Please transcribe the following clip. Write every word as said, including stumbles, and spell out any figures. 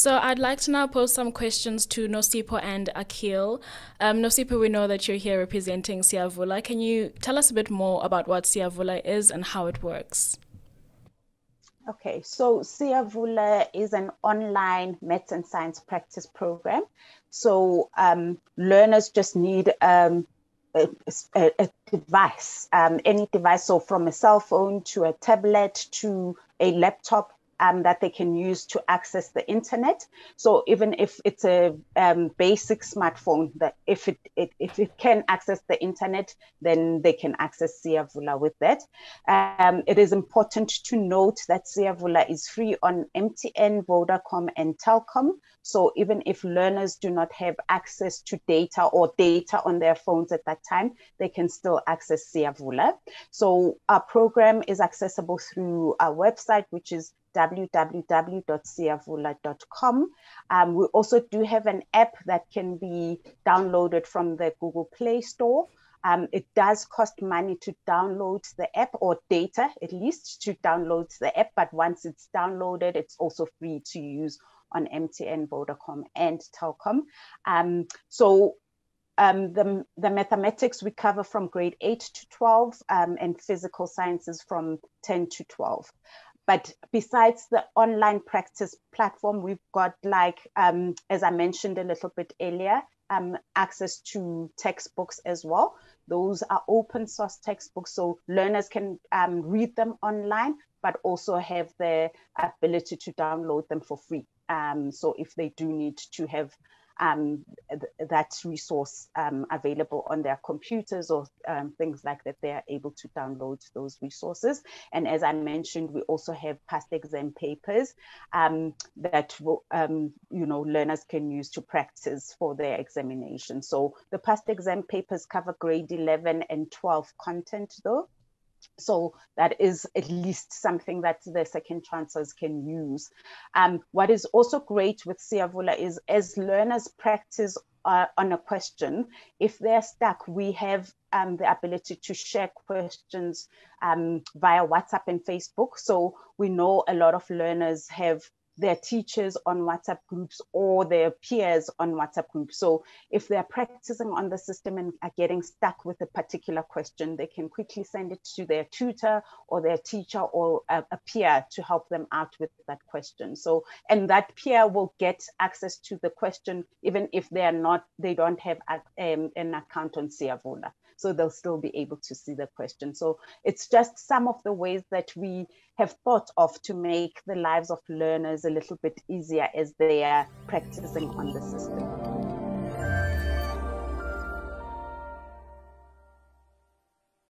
So I'd like to now pose some questions to Nosipho and Akil. Um, Nosipho, we know that you're here representing Siyavula. Can you tell us a bit more about what Siyavula is and how it works? Okay, so Siyavula is an online maths and science practice program. So um, learners just need um, a, a, a device, um, any device, so from a cell phone to a tablet to a laptop, Um, that they can use to access the internet. So even if it's a um, basic smartphone, that if it, it if it can access the internet, then they can access Siyavula with that. Um, it is important to note that Siyavula is free on M T N, Vodacom, and Telkom. So even if learners do not have access to data or data on their phones at that time, they can still access Siyavula. So our program is accessible through our website, which is w w w dot siyavula dot com. Um, we also do have an app that can be downloaded from the Google Play Store. Um, it does cost money to download the app, or data at least to download the app, but once it's downloaded, it's also free to use on M T N, Vodacom, and Telkom. Um, so Um, the, the mathematics we cover from grade eight to twelve, um, and physical sciences from ten to twelve. But besides the online practice platform, we've got, like, um, as I mentioned a little bit earlier, um, access to textbooks as well. Those are open source textbooks, so learners can um, read them online, but also have the ability to download them for free. Um, so if they do need to have Um, th that resource um, available on their computers or um, things like that, they are able to download those resources. And as I mentioned, we also have past exam papers um, that will, um, you know, learners can use to practice for their examination. So the past exam papers cover grade eleven and twelve content, though. So that is at least something that the second chancers can use. Um, what is also great with Siyavula is, as learners practice uh, on a question, if they're stuck, we have um, the ability to share questions um, via WhatsApp and Facebook. So we know a lot of learners have their teachers on WhatsApp groups or their peers on WhatsApp groups. So if they're practicing on the system and are getting stuck with a particular question, they can quickly send it to their tutor or their teacher or a, a peer to help them out with that question. So, and that peer will get access to the question, even if they are not, they don't have a, um, an account on Siyavula. So they'll still be able to see the question. So it's just some of the ways that we have thought of to make the lives of learners a little bit easier as they are practicing on the system.